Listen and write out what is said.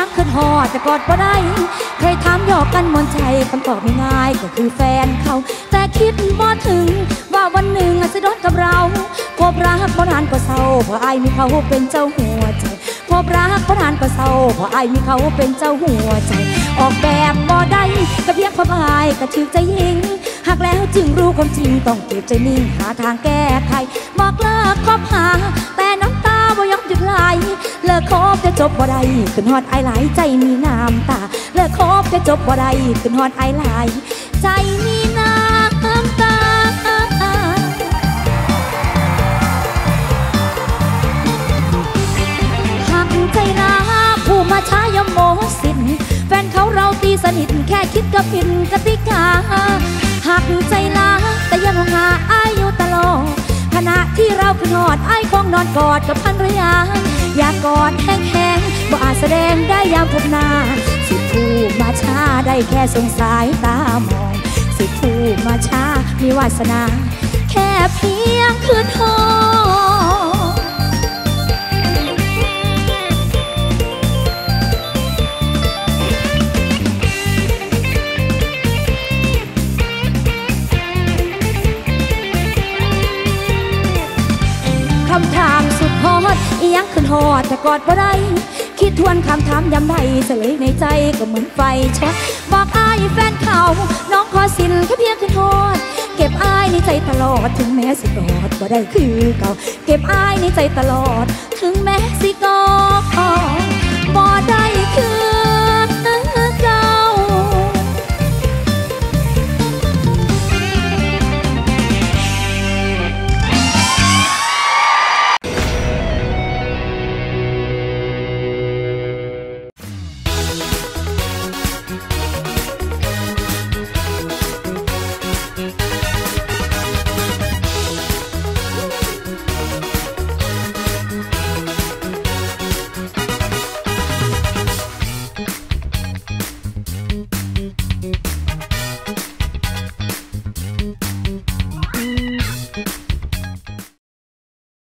ยักขึ้นหอดแต่กอดบ่ได้เคยถามหยอกกันมนใจคำตอบไม่ง่ายก็คือแฟนเขาแต่คิดบ่ถึงว่าวันหนึ่งอาจจะโดนกับเราพบรักบ่นานก็เศร้าเพราะไอ้มีเขาเป็นเจ้าหัวใจพบรักบ่นานก็เศร้าเพราะไอ้มีเขาเป็นเจ้าหัวใจออกแบบบ่ได้ก็เพียงความอายก็ถึงจะยิงหากแล้วจึงรู้ความจริงต้องเก็บใจนิ่งหาทางแก้ไขบอกเลิกคบหาแต่น้ำตาบ่ยอมหยุดไหลเลิกคบจะจบบ่ได้ขึ้นฮอดไอ้หลายใจมีน้ำตาเลิกคบจะจบบ่ได้ขึ้นฮอดไอ้หลายใจมีน้ำตาหักใจนะผู้มาช้ายอมโมสินแฟนเขาเราตีสนิทแค่คิดก็ผิดกติกาหักใจล้าแต่ยังหาอายุตลอดขณะที่เราขึ้นหอดไอ้คงนอนกอดกับพันรยาอยากกอดแห้งๆบ่อาจแสดงได้ยามพบหน้าสิทูมาช้าได้แค่สงสายตามองสิทูมาช้ามีวาสนาแค่เพียงขึ้นหอดยังขึ้นหอดแต่กอดบ่ได้คิดทวนคำถามย้ำใดเสลยในใจก็เหมือนไฟช็อตบอกอายแฟนเขาน้องขอสินแค่เพียงขึ้นหอดเก็บอายในใจตลอดถึงแม้สิกอดบ่ได้คือเก่าเก็บอายในใจตลอดถึงแม้สิกอดบ่ได้